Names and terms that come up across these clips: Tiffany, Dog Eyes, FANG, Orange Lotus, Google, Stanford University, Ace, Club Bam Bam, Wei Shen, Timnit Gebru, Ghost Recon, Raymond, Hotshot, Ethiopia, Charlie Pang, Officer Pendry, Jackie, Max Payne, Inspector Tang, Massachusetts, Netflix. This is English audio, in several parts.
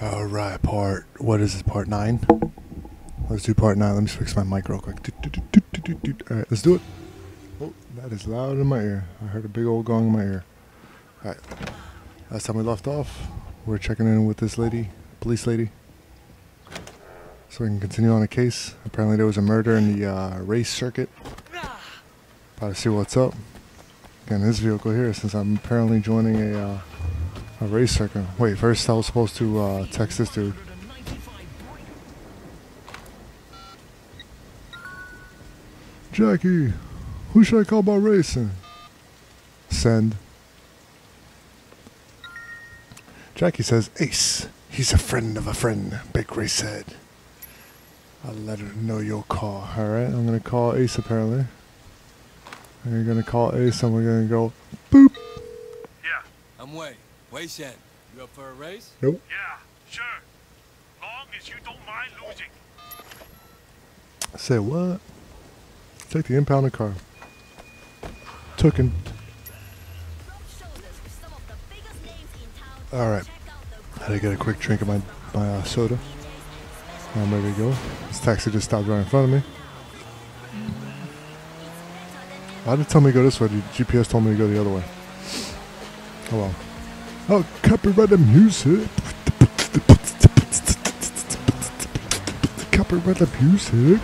All right, what is this, part 9? Let's do part 9. Let me fix my mic real quick. All right, let's do it. Oh, that is loud in my ear. I heard a big old gong in my ear. All right, last time we left off, we're checking in with this lady, police lady, so we can continue on the case. Apparently there was a murder in the race circuit. About to see what's up. Again, this vehicle here, since I'm apparently joining a race circuit. Wait, first I was supposed to text this dude. Jackie, who should I call about racing? Send. Jackie says, Ace, he's a friend of a friend, Big Ray said. I'll let her know your call. Alright, I'm going to call Ace apparently. And you're going to call Ace and we're going to go, boop. Yeah. I'm Wei Shen, you up for a race? Nope. Yeah, sure. Long as you don't mind losing. I said what? Take the impounded car. Took him. Alright, I had to get a quick drink of my soda. I'm ready to go. This taxi just stopped right in front of me. Why did it tell me to go this way? The GPS told me to go the other way. Oh well. Oh, copyright the music. Copyright the music.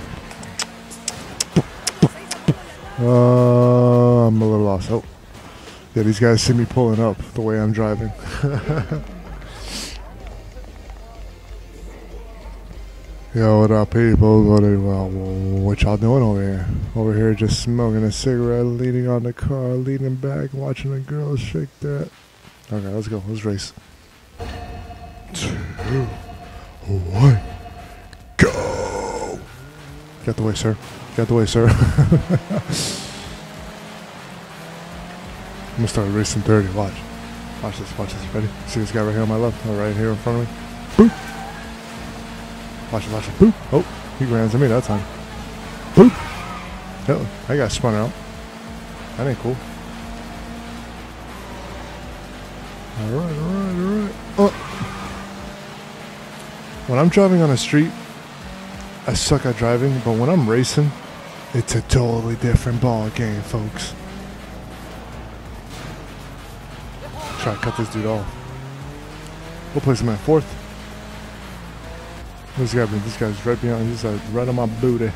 I'm a little lost. Oh. Yeah, these guys see me pulling up the way I'm driving. Yo, what up, people? What y'all doing over here? Over here just smoking a cigarette, leaning on the car, leaning back, watching the girls shake that. Okay, let's go. Let's race. 2, 1, go! Get the way, sir. Get the way, sir. I'm gonna start racing dirty. Watch. Watch this. Watch this. Ready? See this guy right here on my left? Or right here in front of me? Boop. Watch it. Watch it. Boop. Oh, he ran to me that time. Boop. Oh, I got spun out. That ain't cool. Alright, alright, alright. Oh. When I'm driving on the street, I suck at driving, but when I'm racing, it's a totally different ball game, folks. Try to cut this dude off. We'll place him at 4th. This guy's right behind. He's like right on my booty.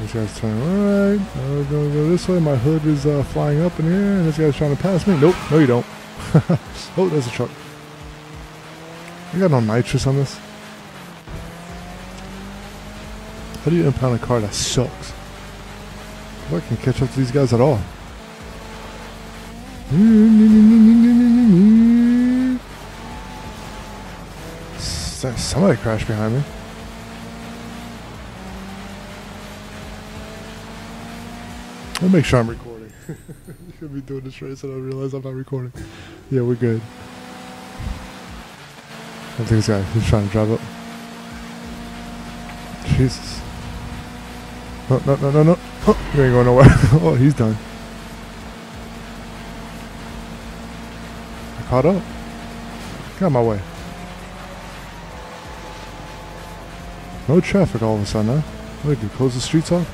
This guy's turning right. I'm gonna go this way. My hood is flying up in here, and this guy's trying to pass me. Nope, no you don't. Oh, there's a truck. You got no nitrous on this? How do you impound a car that sucks? If I can catch up to these guys at all. Somebody crashed behind me. I'll make sure I'm recording. You should be doing this race and I realize I'm not recording. Yeah, we're good. I think this guy is trying to drive up. Jesus. No, no, no, no, no. Oh, you ain't going nowhere. Oh, he's done. Caught up. Get out of my way. No traffic all of a sudden, huh? What did you close the streets off?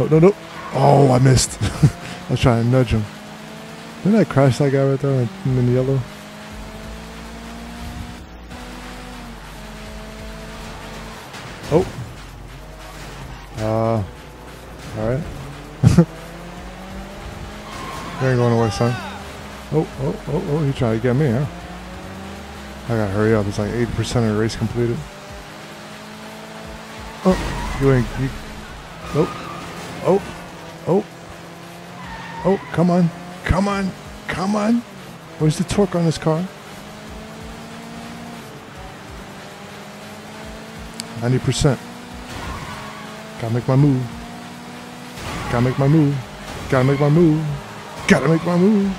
Oh, no, no. Oh, I missed. I was trying to nudge him. Didn't I crash that guy right there in the yellow? Oh. Alright. You ain't going away, son. Oh, oh, oh, oh, he tried to get me, huh? I gotta hurry up. It's like 80% of the race completed. Oh, you ain't. You, oh, oh, oh, oh, come on. Come on. Come on. Where's the torque on this car? 90%. Gotta make my move. Gotta make my move. Gotta make my move. Gotta make my move.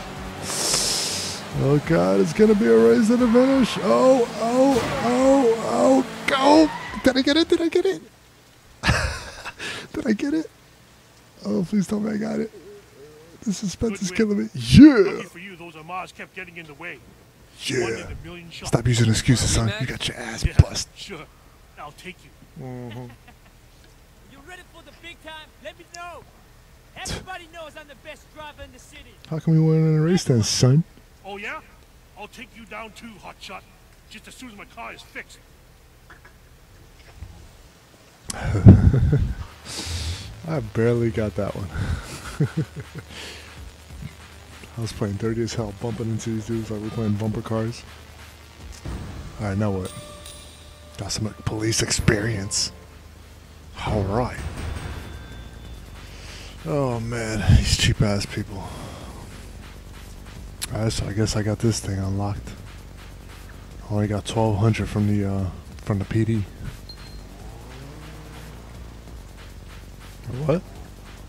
Oh God, it's gonna be a race to the finish. Oh, oh, oh, oh, go! Did I get it? Did I get it? Did I get it? Oh, please tell me I got it. The suspense is killing me. Yeah. For you, those Amaz kept getting in the way. Yeah. Stop using excuses, son. You got your ass bust. Sure. I'll take you. Mm-hmm. You're ready for the big time? Let me know. Everybody knows I'm the best driver in the city. How come we weren't in a race then, son? Oh yeah? I'll take you down too, Hotshot. Just as soon as my car is fixed. I barely got that one. I was playing dirty as hell, bumping into these dudes like we're playing bumper cars. Alright, now what? Got some police experience. Alright. Oh man, these cheap ass people. Alright, so I guess I got this thing unlocked. I only got 1200 from the PD. What?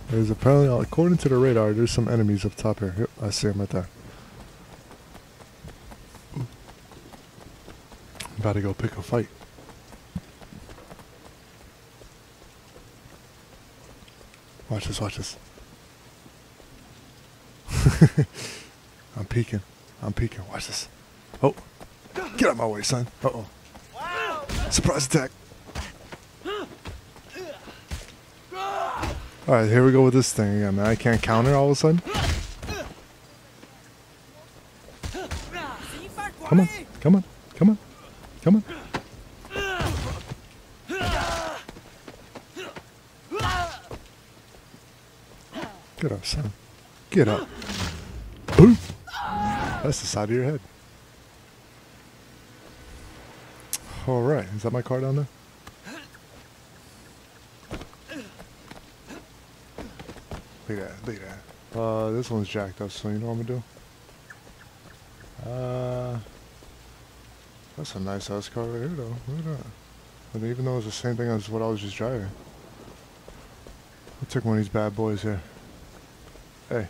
There's apparently, according to the radar, there's some enemies up top here. Yep, I see them right there. I'm about to go pick a fight. Watch this, watch this. I'm peeking. I'm peeking. Watch this. Oh. Get out of my way, son. Uh-oh. Wow. Surprise attack. Alright, here we go with this thing again, man. I can't counter all of a sudden. Come on, come on, come on, come on. Get up, son. Get up. Boom! That's the side of your head. Alright, is that my car down there? Look at that, look at that. This one's jacked up, so you know what I'm gonna do? That's a nice ass car right here though, look at that. And even though it's the same thing as what I was just driving. I took one of these bad boys here. Hey,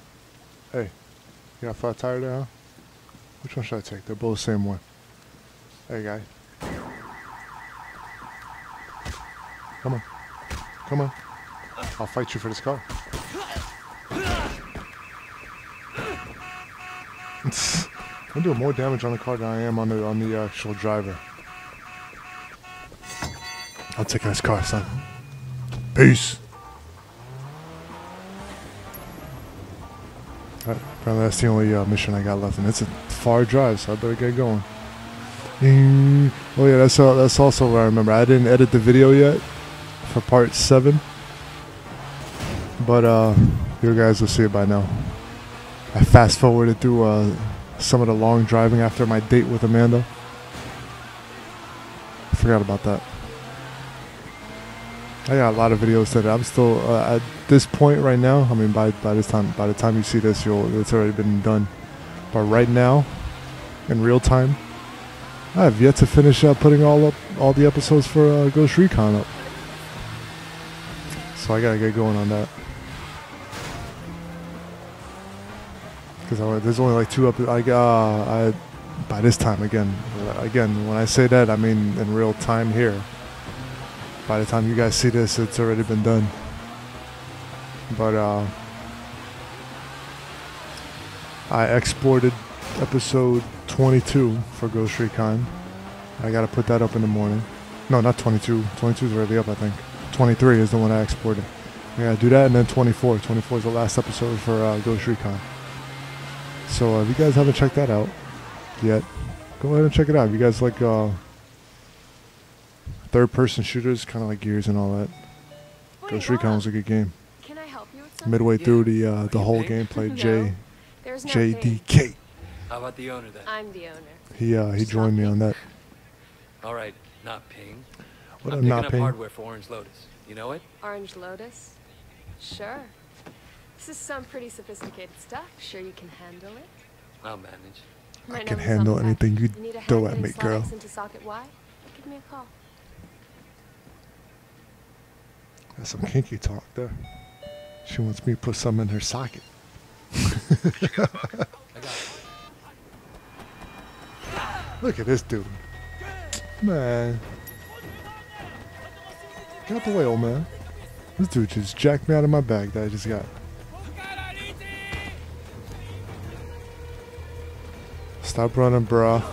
hey, you got a flat tire there, huh? Which one should I take? They're both the same one. Hey guy. Come on, come on. I'll fight you for this car. I'm doing more damage on the car than I am on the actual driver. I'll take his car, son. Peace. Alright, apparently that's the only mission I got left, and it's a far drive, so I better get going. Oh yeah, that's also what I remember. I didn't edit the video yet for part 7, but you guys will see it by now. I fast forwarded through some of the long driving after my date with Amanda. I forgot about that. I got a lot of videos today. I'm still at this point right now. I mean, by the time you see this, it's already been done. But right now, in real time, I have yet to finish putting all the episodes for Ghost Recon up. So I gotta get going on that. Because there's only like 2 up. By this time again. When I say that, I mean in real time here. By the time you guys see this, it's already been done. But I exported episode 22 for Ghost Recon. I gotta put that up in the morning. No, not 22. 22 is already up, I think. 23 is the one I exported. I gotta do that, and then 24. 24 is the last episode for Ghost Recon. So if you guys haven't checked that out yet, go ahead and check it out. If you guys like third-person shooters, kind of like Gears and all that, Ghost Recon was a good game. Can I help you with something? Midway through the whole gameplay, JDK. How about the owner then? I'm the owner. He joined me on that. All right, not Ping. What I'm not picking up hardware for Orange Lotus. You know it? Orange Lotus? Sure. This is some pretty sophisticated stuff. Sure you can handle it? I'll manage. I can handle anything you throw at me, girl. Into socket Y? Give me a call. That's some kinky talk there. She wants me to put some in her socket. Look at this dude. Man. Get out the way, old man. This dude just jacked me out of my bag that I just got. Stop running, bruh.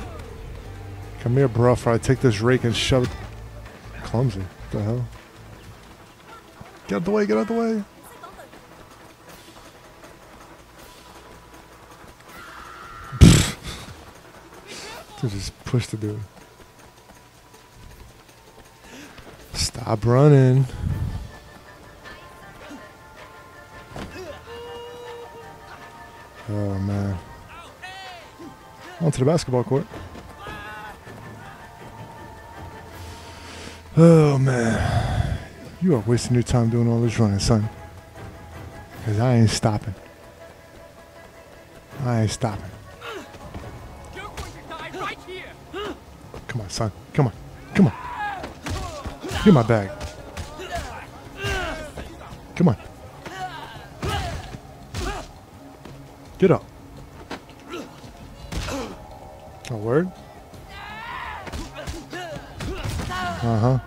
Come here, bruh, before I take this rake and shove it. Clumsy. What the hell? Get out the way, get out the way. Dude, just push the dude. Stop running. Oh, man. Onto the basketball court. Oh, man. You are wasting your time doing all this running, son. Because I ain't stopping. I ain't stopping. You're going to die right here. Come on, son. Come on. Come on. Give me my bag. Come on. Get up. A word? Uh-huh.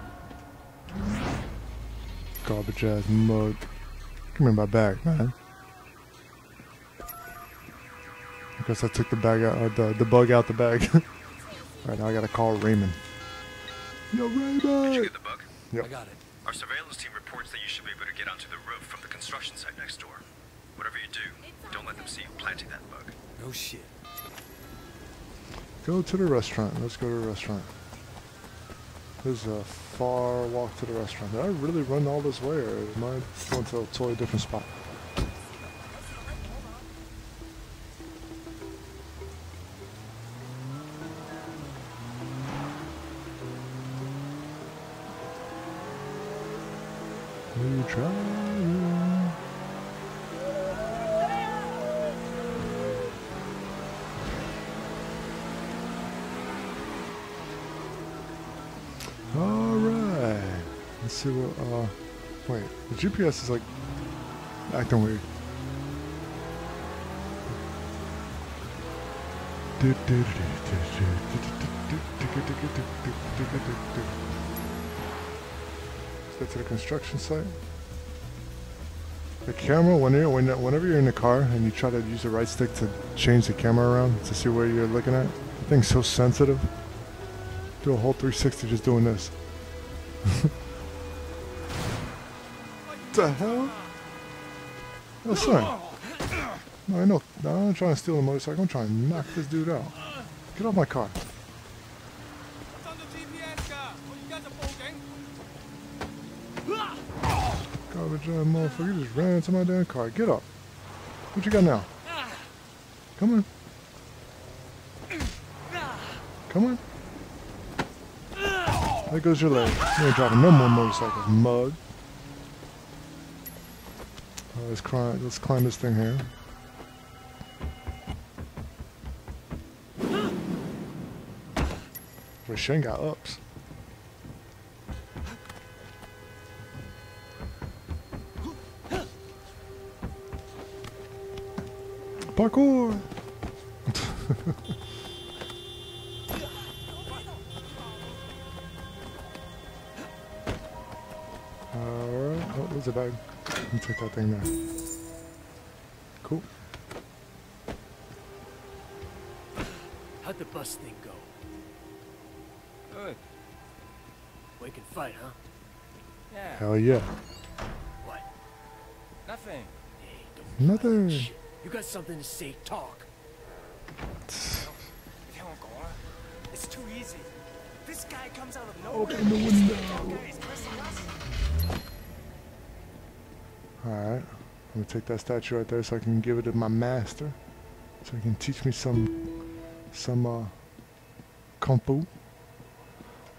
Garbage ass mug. Come here, my bag, man. I guess I took the bag out, the bug out the bag. Alright, now I gotta call Raymond. Yo, Raymond! Did you get the bug? Yep. I got it. Our surveillance team reports that you should be able to get onto the roof from the construction site next door. Whatever you do, don't let them see you planting that bug. No shit. Go to the restaurant. Let's go to the restaurant. This is a far walk to the restaurant. Did I really run all this way, or am I going to a totally different spot? You try. See what, wait, the GPS is like acting weird. Let's get to the construction site. The camera, whenever you're in the car and you try to use the right stick to change the camera around to see where you're looking at, the thing's so sensitive. Do a whole 360 just doing this. What the hell? Oh, son. No, I know. I'm trying to steal a motorcycle. I'm trying to knock this dude out. Get off my car. Garbage motherfucker. You just ran into my damn car. Get up. What you got now? Come on. Come on. There goes your leg. You ain't driving no more motorcycles, mug. Let's climb this thing here. Wei Shen got ups. Parkour! Alright, oh, there's a bag. Let me take that thing there. Cool. How'd the bus thing go? Good. We can fight, huh? Yeah. Hell yeah. What? Nothing. Hey, don't nothing. You got something to say, talk. It's too easy. This guy comes out of nowhere. Open the window. Alright, I'm gonna take that statue right there so I can give it to my master. So he can teach me some kung fu.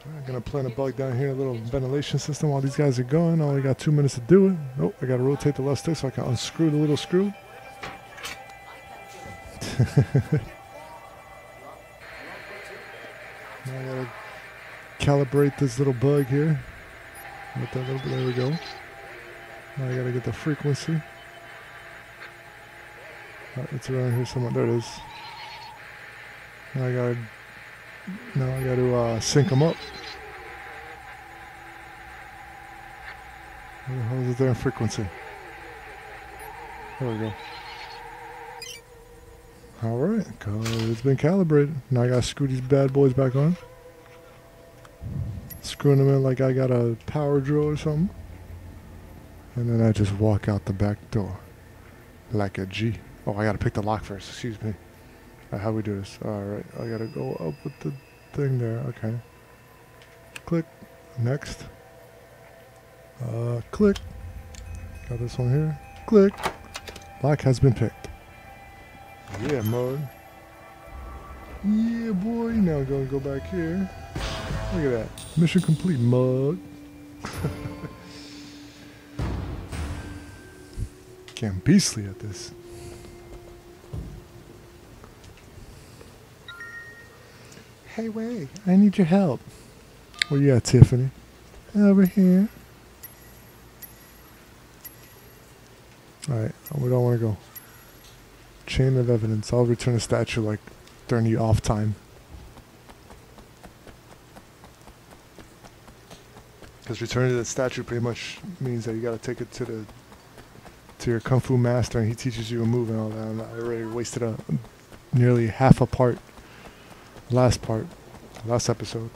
I'm gonna plant a bug down here, a little ventilation system while these guys are going. I only got 2 minutes to do it. Oh, I gotta rotate the left stick so I can unscrew the little screw. Now I gotta calibrate this little bug here. Let that little bit, there we go. Now I gotta get the frequency. Right, it's around here somewhere. There it is. Now I gotta sync them up. Where the hell is it there in frequency? There we go. Alright, it's been calibrated. Now I gotta screw these bad boys back on. Screwing them in like I got a power drill or something. And then I just walk out the back door. Like a G. Oh, I gotta pick the lock first, excuse me. How we do this? Alright, I gotta go up with the thing there, okay. Click. Next. Click. Got this one here. Click. Lock has been picked. Yeah, mode. Yeah, boy. Now we're gonna go back here. Look at that. Mission complete, mug. Getting beastly at this. Hey, Wei. I need your help. Well, yeah, Tiffany. Over here. Alright, we don't want to go. Chain of evidence. I'll return a statue like during the off time. Because returning to the statue pretty much means that you gotta take it to your kung fu master and he teaches you a move and all that. And I already wasted a nearly half a part. Last episode.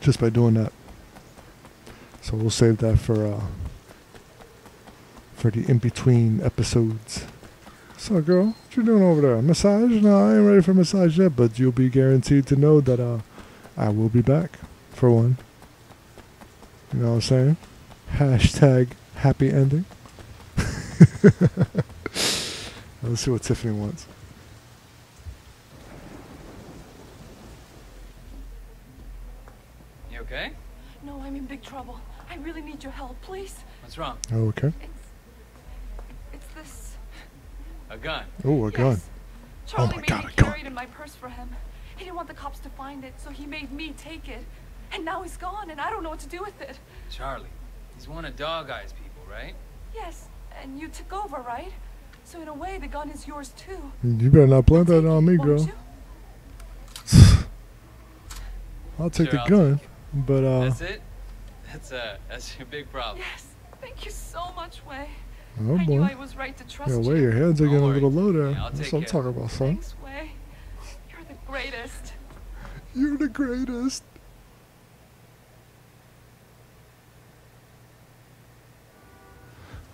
Just by doing that. So we'll save that for the in-between episodes. So girl, what you doing over there? Massage? No, I ain't ready for massage yet, but you'll be guaranteed to know that I will be back, for one. You know what I'm saying? Hashtag happy ending. Let's see what Tiffany wants. You okay? No, I'm in big trouble. I really need your help, please. What's wrong? Oh, okay. It's this. A gun. Oh, a gun. Charlie made me carry it in my purse for him. He didn't want the cops to find it, so he made me take it. And now he's gone, and I don't know what to do with it. Charlie, he's one of Dog Eyes' people, right? Yes, and you took over, right? So in a way, the gun is yours, too. You better not blame that on me, girl. I'll take the gun, but... That's it? That's your big problem. Yes, thank you so much, Wei. Oh, boy. I knew I was right to trust you. Yeah, Wei, your hands are getting a little low there. Yeah, that's what I'm talking about, son. Thanks, Wei. You're the greatest. You're the greatest.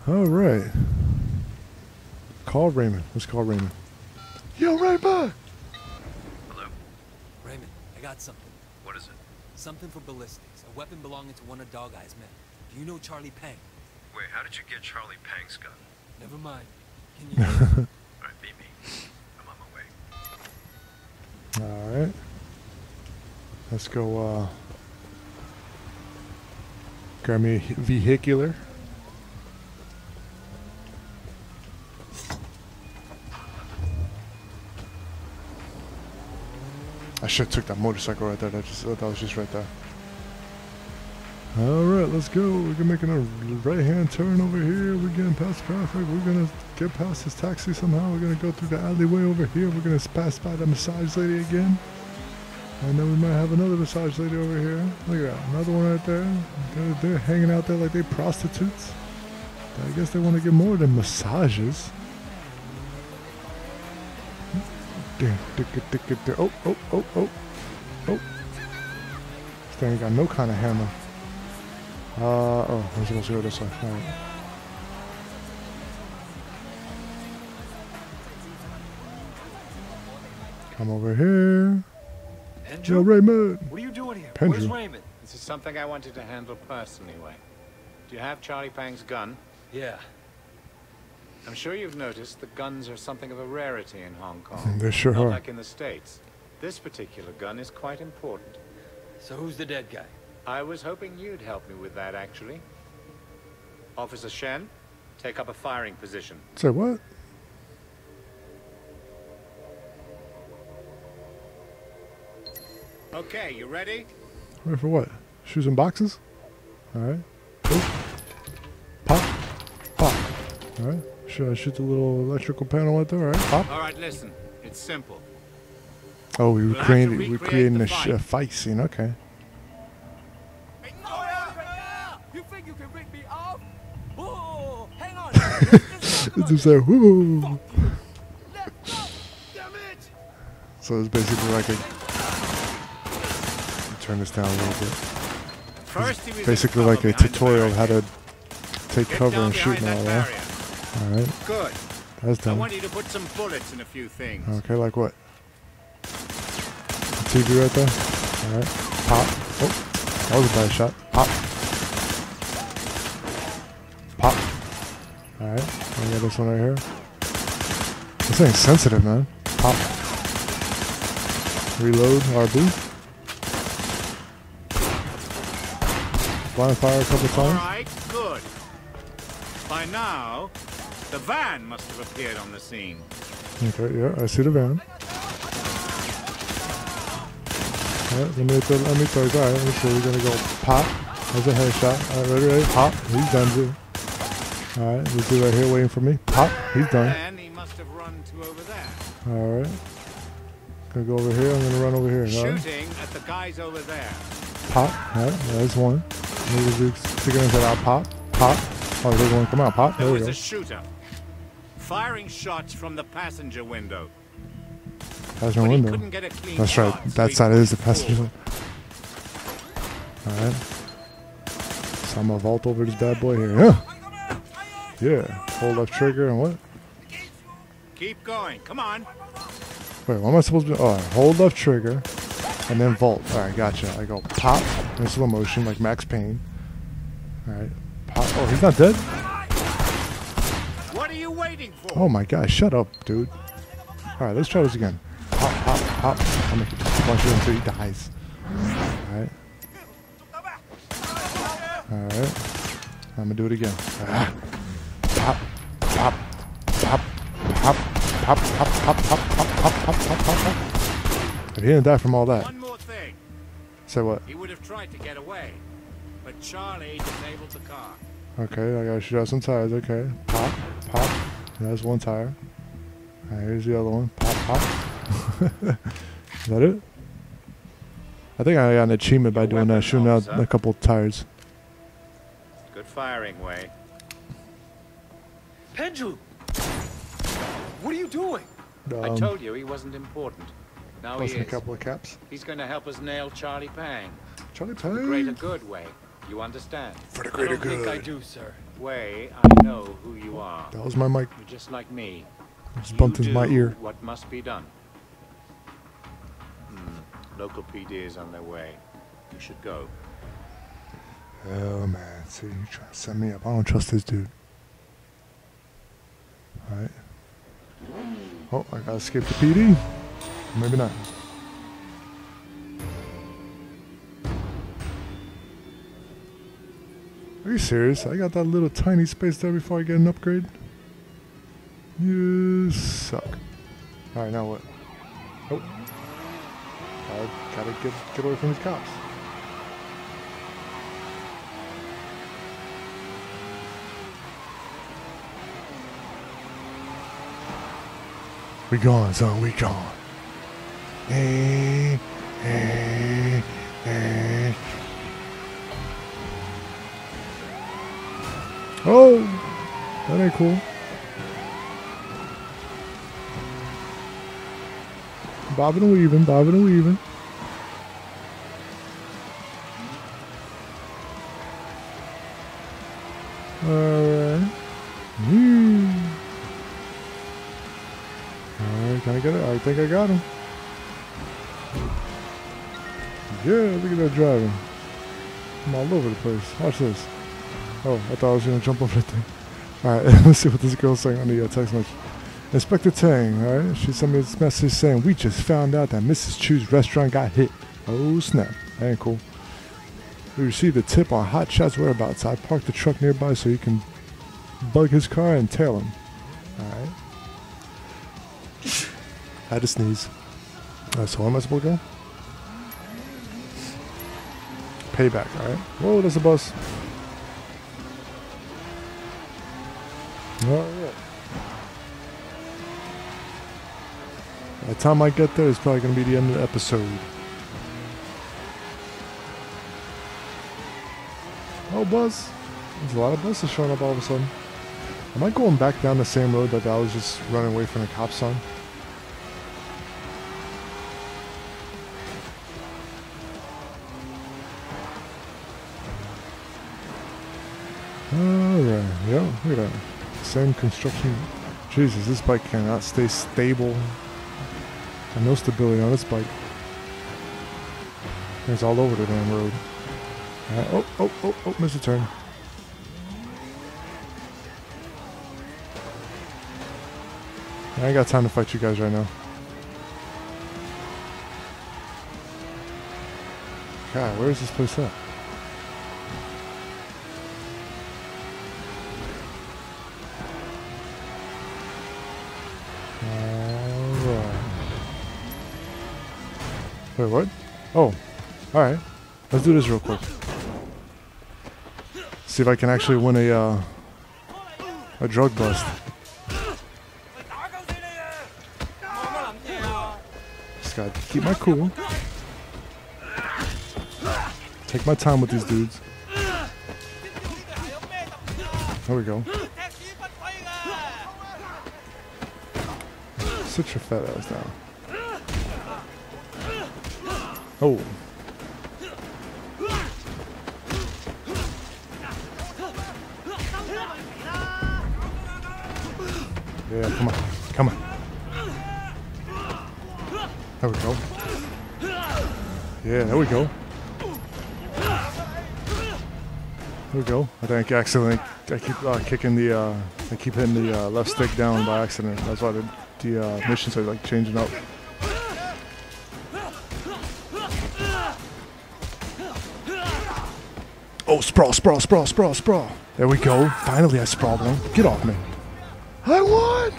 Alright. Call Raymond. Let's call Raymond. Yo, Raymond! Hello? Raymond, I got something. What is it? Something for ballistics. A weapon belonging to one of Dog Eyes' men. Do you know Charlie Pang? Wait, how did you get Charlie Pang's gun? Never mind. Can you... Alright, beat me. I'm on my way. Alright. Let's go, grab me a vehicular. I should have took that motorcycle right there. That was just right there. Alright, let's go. We're making a right-hand turn over here. We're getting past traffic. We're going to get past this taxi somehow. We're going to go through the alleyway over here. We're going to pass by the massage lady again. And then we might have another massage lady over here. Look at that. Another one right there. They're hanging out there like they prostitutes. I guess they want to get more than massages. Oh, oh, oh, oh, oh. This thing ain't got no kind of hammer. Oh, I'm supposed to go this way. Alright. Come over here. Pendry? Yo, Raymond! What are you doing here? Pendry. Where's Raymond? This is something I wanted to handle personally, Wei. Do you have Charlie Pang's gun? Yeah. I'm sure you've noticed that guns are something of a rarity in Hong Kong. They sure are. Like in the States. This particular gun is quite important. So who's the dead guy? I was hoping you'd help me with that, actually. Officer Shen, take up a firing position. Say what? Okay, you ready? Ready for what? Shoes and boxes? Alright. Pop. Pop. Alright. Should I shoot the little electrical panel right there? All right, pop. All right, listen. It's simple. Oh, we're creating a fight scene. Okay. You think you can rig me up? Whoa, hang on. It's just like, whoo. So it's basically like a... Turn this down a little bit. It's basically like a tutorial of how to take cover and shoot and all that. Alright. Good. That's done. I want you to put some bullets in a few things. Okay, like what? The TV right there? Alright. Pop. Oh, that was a bad shot. Pop. Pop. Alright. I got this one right here. This thing's sensitive, man. Pop. Reload. RB. Blind fire a couple times. Alright, good. By now, the van must have appeared on the scene. Okay, yeah, I see the van. Alright, let me throw a guy. So we're gonna go pop. That's a headshot. Alright, ready, pop. He's done too. Alright, this dude right here waiting for me. Pop. He's done. And he must have run to over there. Alright. Gonna go over here. I'm gonna run over here. Shooting at the guys over there. Pop. Alright, there's one. Sticking inside out. Pop. Pop. Oh, there's one. Come out. Pop. There we go. There was a shooter. Firing shots from the passenger window. Passenger window. That's right. That side is the passenger window. Alright. So I'm gonna vault over this bad boy here. Yeah. Yeah. Hold left trigger and what? Keep going. Come on. Wait, what am I supposed to do? Alright, hold left trigger and then vault. Alright, gotcha. I go pop in slow motion like Max Payne. Alright, pop. Oh, he's not dead? What are you waiting for? Oh my gosh, shut up, dude. Alright, let's try this again. Pop, pop, pop. I'm gonna punch him until he dies. Alright. Alright. I'm gonna do it again. Ah. Pop, pop, pop, pop, pop, pop, pop, pop, pop. He didn't die from all that. One more thing. Say what? He would have tried to get away, but Charlie disabled the car. Okay, I gotta shoot out some tires. Okay, pop, pop. That's one tire. All right, here's the other one. Pop, pop. Is that it? I think I got an achievement by doing that, shooting out a couple of tires. Good firing, Wei. Pendry, what are you doing? I told you he wasn't important. Now he is. A couple of caps. He's going to help us nail Charlie Pang. Charlie Pang. For the greater good, Wei. You understand? For the greater good. I think I do, sir. Wei, I know who you are. That was my mic. You're just like me. Just bumped into my ear. What must be done? Local PD is on their way. You should go. Oh man, see, you're trying to set me up. I don't trust this dude. All right. Oh, I gotta escape the PD? Maybe not. Are you serious? I got that little tiny space there before I get an upgrade? You suck. Alright, now what? Oh. I gotta get away from these cops. We gone, son. We gone. Oh, that ain't cool. Bobbing and weaving, bobbing and weaving. Alright. Alright, can I get it? I think I got him. Yeah, look at that driving. I'm all over the place. Watch this. Oh, I thought I was going to jump over that thing. Alright, let's see what this girl's saying on the text message. Inspector Tang, alright? She sent me this message saying, we just found out that Mrs. Chu's restaurant got hit. Oh, snap. That ain't cool. We received a tip on Hotshot's whereabouts. I parked the truck nearby so you can bug his car and tail him. Alright. I had to sneeze. Alright, so where am I supposed to go? Payback, alright? Whoa, that's a bus. Alright. By the time I get there, it's probably going to be the end of the episode. Oh, bus. There's a lot of buses showing up all of a sudden. Am I going back down the same road that I was just running away from the cops on? Alright, yeah, look at that. Same construction. Jesus, this bike cannot stay stable. There's no stability on this bike. It's all over the damn road. Oh, missed a turn. I ain't got time to fight you guys right now. God, where is this place at? Wait, what? Oh, alright. Let's do this real quick. See if I can actually win a drug bust. Just gotta keep my cool. Take my time with these dudes. There we go. Sit your fat ass down. Oh. Yeah, come on. Come on. There we go. Yeah, there we go. There we go. I think I accidentally I keep hitting the left stick down by accident. That's why the missions are like changing up. Oh, sprawl. There we go. Finally, I sprawled him. Get off me. I won!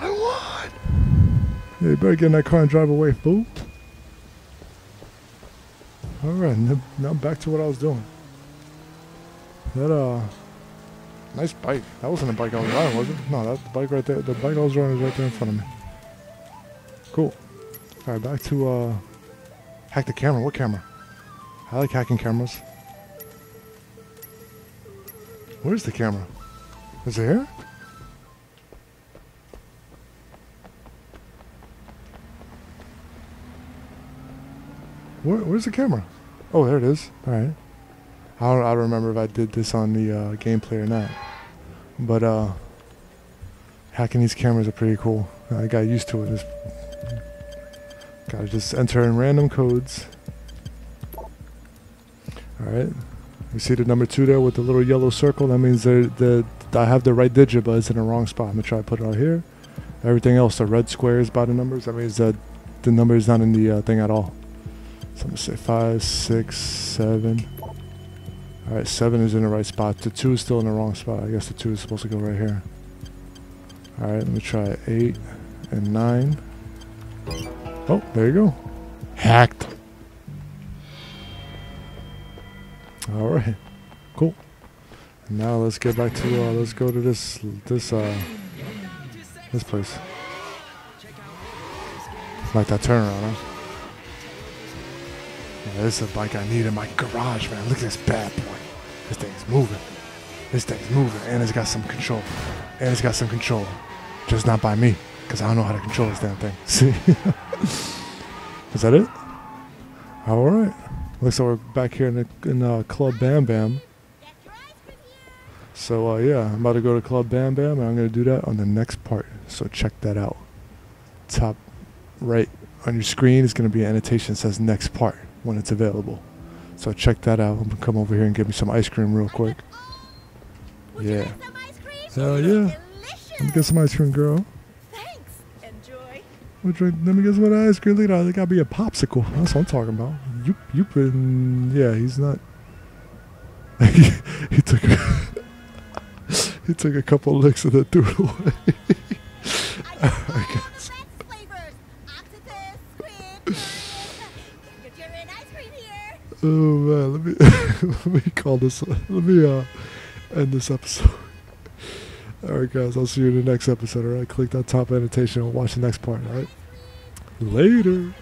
I won! Yeah, you better get in that car and drive away, fool. Alright, now back to what I was doing. That, nice bike. That wasn't the bike I was riding, was it? No, that bike right there. The bike I was riding is right there in front of me. Cool. Alright, back to, hack the camera. What camera? I like hacking cameras. Where's the camera? Is it here? Where's the camera? Oh, there it is. All right. I don't remember if I did this on the gameplay or not. But hacking these cameras are pretty cool. I got used to it. Just gotta just enter in random codes. All right. You see the number 2 there with the little yellow circle? That means I have the right digit, but it's in the wrong spot. I'm going to try to put it out here. Everything else, the red squares by the numbers, that means that the number is not in the thing at all. So I'm going to say 5, 6, 7. Alright, 7 is in the right spot. The 2 is still in the wrong spot. I guess the 2 is supposed to go right here. Alright, let me try 8 and 9. Oh, there you go. Hacked. All right, cool. And now let's get back to let's go to this place. Like that turnaround, huh? Yeah, this is a bike I need in my garage, man. Look at this bad boy. This thing's moving. This thing's moving, and it's got some control. Just not by me, cause I don't know how to control this damn thing. See? Is that it? All right. Looks like we're back here in Club Bam Bam. So yeah, I'm about to go to Club Bam Bam, and I'm going to do that on the next part. So check that out. Top right on your screen is going to be an annotation that says next part when it's available. So check that out. I'm going to come over here and get me some ice cream real quick. Yeah. So yeah. Let me get some ice cream, girl. Drink. Let me guess what ice cream. Look at that. They gotta be a popsicle. That's what I'm talking about. You've been. Yeah, he's not. he took a couple licks and then threw it away. I guess. Oh man, let me call this. Let me end this episode. Alright guys, I'll see you in the next episode, alright? Click that top annotation and watch the next part, alright? Later!